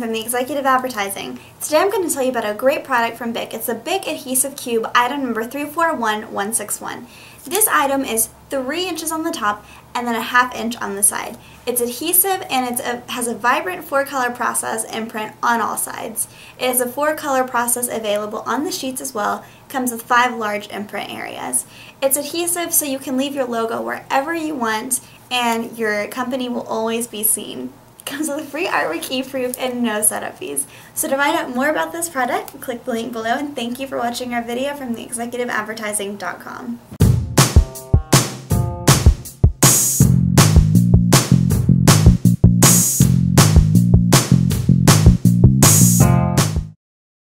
I'm from The Executive Advertising. Today I'm going to tell you about a great product from BIC. It's a BIC Adhesive Cube, item number 341161. This item is 3 inches on the top and then a half inch on the side. It's adhesive and it has a vibrant 4-color process imprint on all sides. It has a 4-color process available on the sheets as well. Comes with 5 large imprint areas. It's adhesive, so you can leave your logo wherever you want and your company will always be seen. Comes with a free artwork e-proof and no setup fees. So to find out more about this product, click the link below, and thank you for watching our video from TheExecutiveAdvertising.com.